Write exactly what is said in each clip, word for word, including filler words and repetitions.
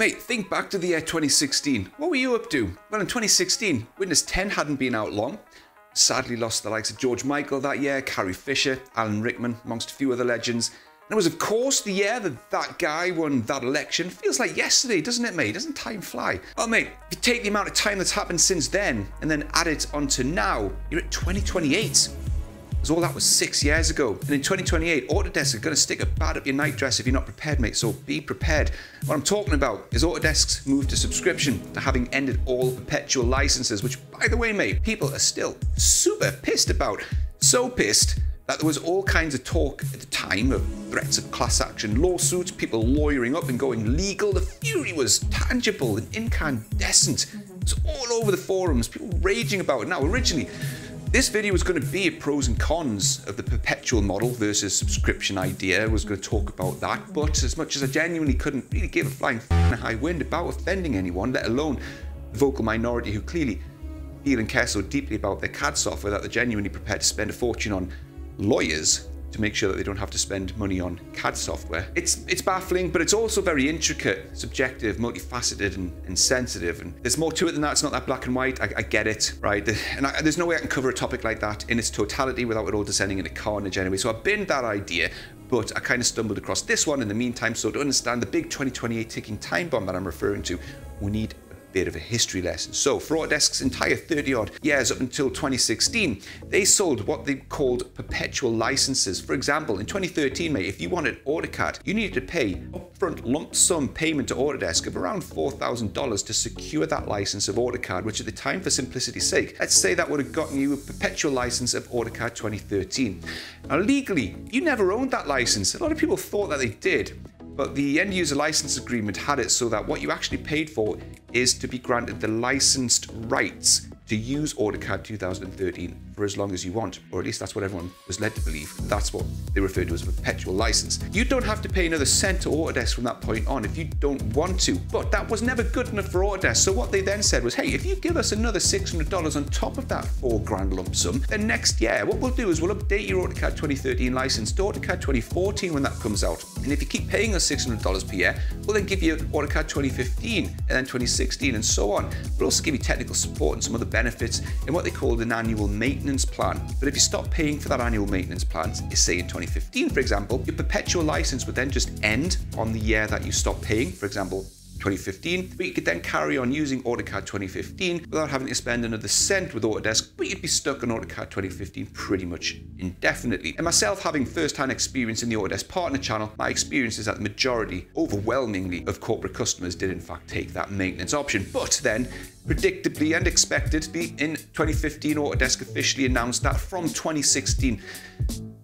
Mate, think back to the year twenty sixteen. What were you up to? Well, in twenty sixteen, Windows ten hadn't been out long. Sadly lost the likes of George Michael that year, Carrie Fisher, Alan Rickman, amongst a few other legends. And it was, of course, the year that that guy won that election. Feels like yesterday, doesn't it, mate? Doesn't time fly? Well, mate, if you take the amount of time that's happened since then and then add it onto now, you're at twenty twenty-eight. Because all that was six years ago. And in twenty twenty-eight, Autodesk are going to stick a bat up your night dress if you're not prepared, mate, so be prepared. What I'm talking about is Autodesk's move to subscription, to having ended all perpetual licenses, which, by the way, mate, people are still super pissed about. So pissed that there was all kinds of talk at the time of threats of class action lawsuits, people lawyering up and going legal. The fury was tangible and incandescent. It was all over the forums, people raging about it. Now, originally, this video was going to be a pros and cons of the perpetual model versus subscription idea. I was going to talk about that, but as much as I genuinely couldn't really give a flying f***ing high wind about offending anyone, let alone the vocal minority who clearly feel and care so deeply about their C A D software that they're genuinely prepared to spend a fortune on lawyers to make sure that they don't have to spend money on C A D software. It's, it's baffling, but it's also very intricate, subjective, multifaceted, and, and sensitive. And there's more to it than that. It's not that black and white. I, I get it, right? And I, there's no way I can cover a topic like that in its totality without it all descending into carnage anyway. So I binned that idea, but I kind of stumbled across this one in the meantime. So to understand the big twenty twenty-eight ticking time bomb that I'm referring to, we need bit of a history lesson. So for Autodesk's entire thirty odd years up until twenty sixteen, they sold what they called perpetual licenses. For example, in twenty thirteen, mate, if you wanted AutoCAD, you needed to pay upfront lump sum payment to Autodesk of around four thousand dollars to secure that license of AutoCAD, which at the time, for simplicity's sake, let's say that would have gotten you a perpetual license of AutoCAD twenty thirteen. Now legally, you never owned that license. A lot of people thought that they did, but the end user license agreement had it so that what you actually paid for is to be granted the licensed rights to use AutoCAD two thousand thirteen for as long as you want, or at least that's what everyone was led to believe. That's what they referred to as a perpetual license. You don't have to pay another cent to Autodesk from that point on if you don't want to, but that was never good enough for Autodesk. So what they then said was, hey, if you give us another six hundred dollars on top of that four grand lump sum, then next year, what we'll do is we'll update your AutoCAD twenty thirteen license to AutoCAD twenty fourteen when that comes out. And if you keep paying us six hundred dollars per year, we'll then give you AutoCAD twenty fifteen and then twenty sixteen and so on. We'll also give you technical support and some other benefits benefits in what they called an annual maintenance plan. But if you stop paying for that annual maintenance plan, say in twenty fifteen, for example, your perpetual license would then just end on the year that you stop paying, for example, twenty fifteen, but you could then carry on using AutoCAD twenty fifteen without having to spend another cent with Autodesk, but you'd be stuck on AutoCAD twenty fifteen pretty much indefinitely. And myself having first-hand experience in the Autodesk partner channel, my experience is that the majority, overwhelmingly, of corporate customers did in fact take that maintenance option. But then, predictably and expectedly, in twenty fifteen, Autodesk officially announced that from twenty sixteen,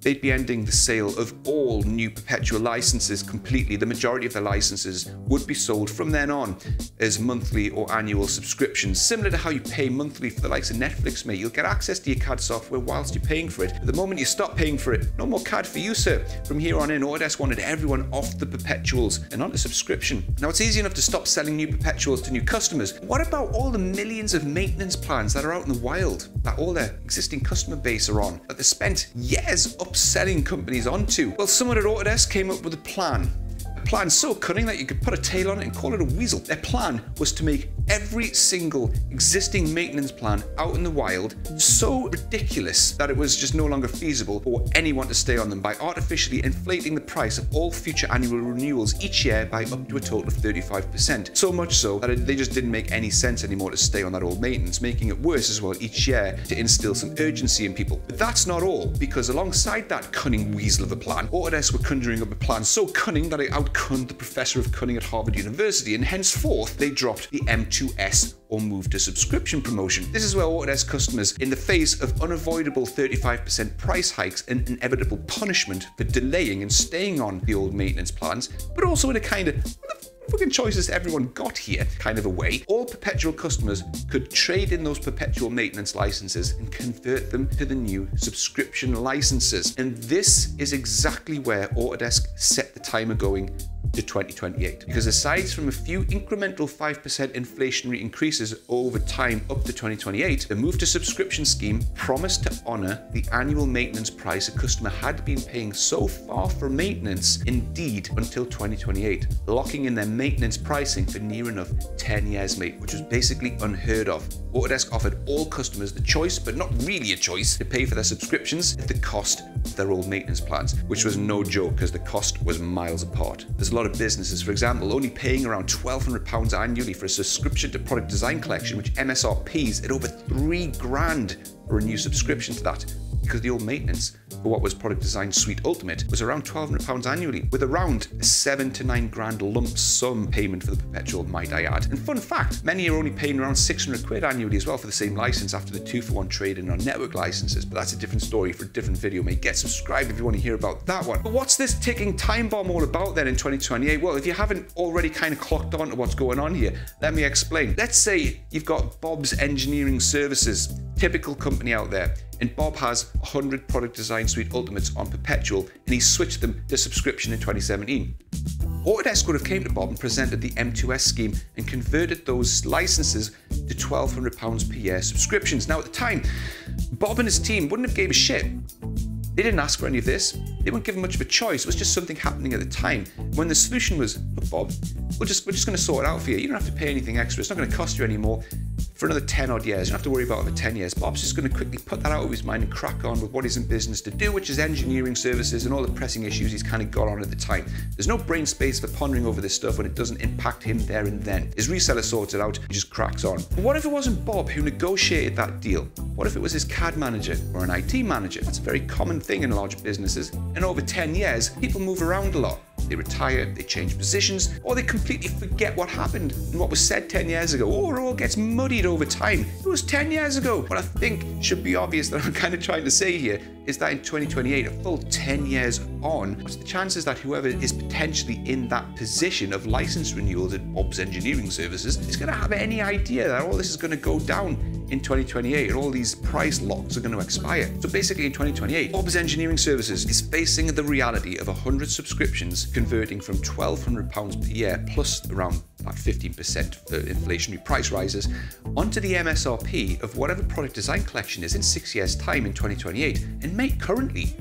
they'd be ending the sale of all new perpetual licenses completely. The majority of the licenses would be sold from then on as monthly or annual subscriptions. Similar to how you pay monthly for the likes of Netflix, mate, you'll get access to your C A D software whilst you're paying for it. At the moment you stop paying for it, no more C A D for you, sir. From here on in, Autodesk wanted everyone off the perpetuals and onto subscription. Now it's easy enough to stop selling new perpetuals to new customers. What about all the millions of maintenance plans that are out in the wild, that all their existing customer base are on, that they spent years up selling companies onto? Well, someone at Autodesk came up with a plan. A plan so cunning that you could put a tail on it and call it a weasel. Their plan was to make every single existing maintenance plan out in the wild so ridiculous that it was just no longer feasible for anyone to stay on them by artificially inflating the price of all future annual renewals each year by up to a total of thirty-five percent. So much so that it, they just didn't make any sense anymore to stay on that old maintenance, making it worse as well each year to instill some urgency in people. But that's not all, because alongside that cunning weasel of a plan, Autodesk were conjuring up a plan so cunning that it outcunned the professor of cunning at Harvard University, and henceforth they dropped the M two S or move to subscription promotion. This is where Autodesk customers, in the face of unavoidable thirty-five percent price hikes and inevitable punishment for delaying and staying on the old maintenance plans, but also in a kind of fucking choices everyone got here kind of a way, all perpetual customers could trade in those perpetual maintenance licenses and convert them to the new subscription licenses. And this is exactly where Autodesk set the timer going to twenty twenty-eight, because aside from a few incremental five percent inflationary increases over time up to twenty twenty-eight, the move to subscription scheme promised to honor the annual maintenance price a customer had been paying so far for maintenance indeed until twenty twenty-eight, locking in their maintenance pricing for near enough ten years, mate, which was basically unheard of. Autodesk offered all customers the choice, but not really a choice, to pay for their subscriptions at the cost of their old maintenance plans, which was no joke because the cost was miles apart. There's a lot of businesses, for example, only paying around twelve hundred pounds annually for a subscription to Product Design Collection, which M S R Ps at over three grand for a new subscription to that, because the old maintenance for what was Product Design Suite Ultimate was around twelve hundred pounds annually, with around a seven to nine grand lump sum payment for the perpetual, might I add. And fun fact, many are only paying around six hundred quid annually as well for the same license after the two for one trade in our network licenses, but that's a different story for a different video, mate. Get subscribed if you want to hear about that one. But what's this ticking time bomb all about then in twenty twenty-eight? Well, if you haven't already kind of clocked on to what's going on here, let me explain. Let's say you've got Bob's Engineering Services, typical company out there, and Bob has one hundred Product Design Suite Ultimates on perpetual, and he switched them to subscription in twenty seventeen. Autodesk would have came to Bob and presented the M two S scheme and converted those licenses to twelve hundred pounds per year subscriptions. Now at the time, Bob and his team wouldn't have gave a shit. They didn't ask for any of this. They weren't given much of a choice. It was just something happening at the time. When the solution was, look, Bob, we're just, we're just gonna sort it out for you. You don't have to pay anything extra. It's not gonna cost you anymore for another ten odd years. You don't have to worry about it for ten years. Bob's just gonna quickly put that out of his mind and crack on with what he's in business to do, which is engineering services and all the pressing issues he's kind of got on at the time. There's no brain space for pondering over this stuff when it doesn't impact him there and then. His reseller sorts it out, he just cracks on. But what if it wasn't Bob who negotiated that deal? What if it was his C A D manager or an I T manager? That's a very common thing in large businesses. And over ten years, people move around a lot. They retire, they change positions, or they completely forget what happened and what was said ten years ago, or it all gets muddied over time. It was ten years ago. What I think should be obvious that I'm kind of trying to say here is that in twenty twenty-eight, a full ten years on, what's the chances that whoever is potentially in that position of license renewals at Bob's Engineering Services is going to have any idea that all this is going to go down in twenty twenty-eight and all these price locks are going to expire? So basically in twenty twenty-eight, Bob's Engineering Services is facing the reality of one hundred subscriptions converting from twelve hundred pounds per year plus around about fifteen percent for inflationary price rises onto the M S R P of whatever Product Design Collection is in six years' time in twenty twenty-eight. And mate, currently,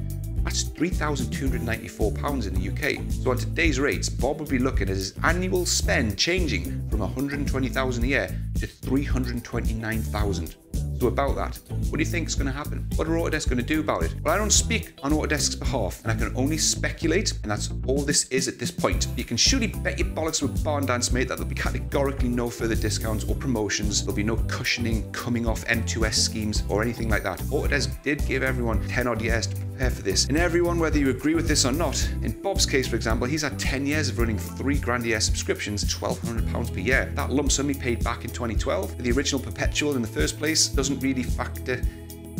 that's three thousand two hundred ninety-four pounds in the U K. So on today's rates, Bob would be looking at his annual spend changing from one hundred twenty thousand pounds a year to three hundred twenty-nine thousand pounds. So about that, what do you think is going to happen? What are Autodesk going to do about it? Well, I don't speak on Autodesk's behalf, and I can only speculate, and that's all this is at this point. You can surely bet your bollocks with barn dance, mate, that there'll be categorically no further discounts or promotions. There'll be no cushioning, coming off M two S schemes or anything like that. Autodesk did give everyone ten odd years to prepare for this, and everyone, whether you agree with this or not, in Bob's case, for example, he's had ten years of running three grand a year subscriptions, twelve hundred pounds per year. That lump sum he paid back in twenty twelve, the original perpetual in the first place, doesn't really factor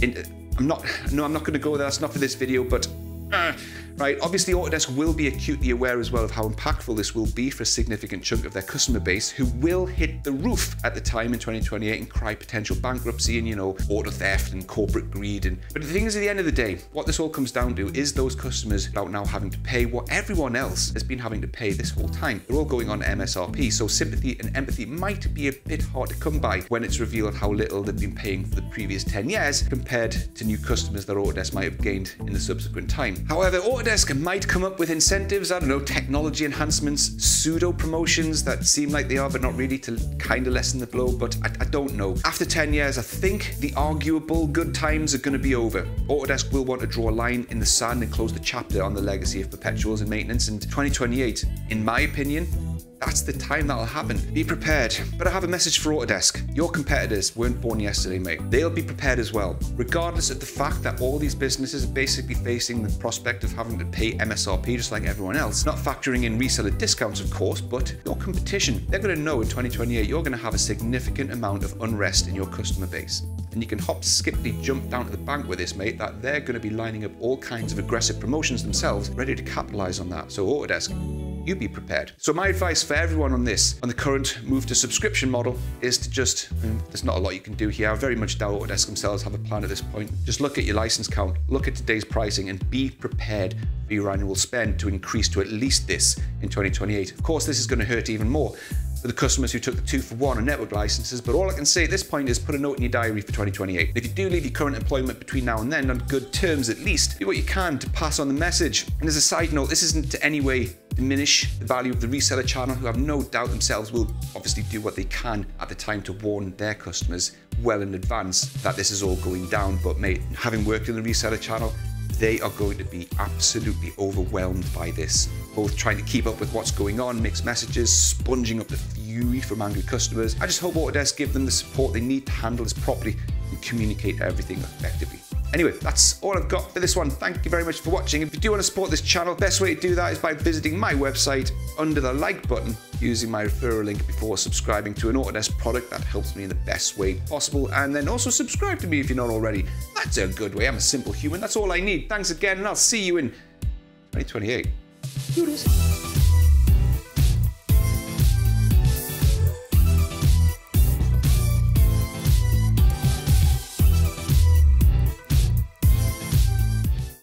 in. I'm not, no, I'm not going to go there. That's not for this video, but uh, right. Obviously, Autodesk will be acutely aware as well of how impactful this will be for a significant chunk of their customer base who will hit the roof at the time in twenty twenty-eight and cry potential bankruptcy and, you know, auto theft and corporate greed. And but the thing is, at the end of the day, what this all comes down to is those customers out now having to pay what everyone else has been having to pay this whole time. They're all going on M S R P, so sympathy and empathy might be a bit hard to come by when it's revealed how little they've been paying for the previous ten years compared to new customers that Autodesk might have gained in the subsequent time. However, Autodesk Autodesk might come up with incentives, I don't know, technology enhancements, pseudo promotions that seem like they are but not really, to kind of lessen the blow, but I, I don't know. After ten years, I think the arguable good times are going to be over. Autodesk will want to draw a line in the sand and close the chapter on the legacy of perpetuals and maintenance, and twenty twenty-eight, in my opinion, that's the time that'll happen. Be prepared. But I have a message for Autodesk. Your competitors weren't born yesterday, mate. They'll be prepared as well, regardless of the fact that all these businesses are basically facing the prospect of having to pay M S R P just like everyone else, not factoring in reseller discounts, of course, but your competition. They're going to know in twenty twenty-eight you're going to have a significant amount of unrest in your customer base. And you can hop, skipply, jump down to the bank with this, mate, that they're going to be lining up all kinds of aggressive promotions themselves, ready to capitalize on that. So Autodesk, you be prepared. So my advice for everyone on this, on the current move to subscription model, is to just, I mean, there's not a lot you can do here. I very much doubt Autodesk themselves have a plan at this point. Just look at your license count, look at today's pricing, and be prepared for your annual spend to increase to at least this in twenty twenty-eight. Of course, this is going to hurt even more for the customers who took the two for one and network licenses, but all I can say at this point is put a note in your diary for twenty twenty-eight. If you do leave your current employment between now and then on good terms, at least do what you can to pass on the message. And as a side note, this isn't in any way diminish the value of the reseller channel, who have no doubt themselves will obviously do what they can at the time to warn their customers well in advance that this is all going down. But mate, having worked in the reseller channel, they are going to be absolutely overwhelmed by this, both trying to keep up with what's going on, mixed messages, sponging up the fury from angry customers. I just hope Autodesk give them the support they need to handle this properly and communicate everything effectively. Anyway, that's all I've got for this one. Thank you very much for watching. If you do want to support this channel, best way to do that is by visiting my website under the like button, using my referral link before subscribing to an Autodesk product. That helps me in the best way possible. And then also subscribe to me if you're not already. That's a good way. I'm a simple human. That's all I need. Thanks again, and I'll see you in twenty twenty-eight. Toodles.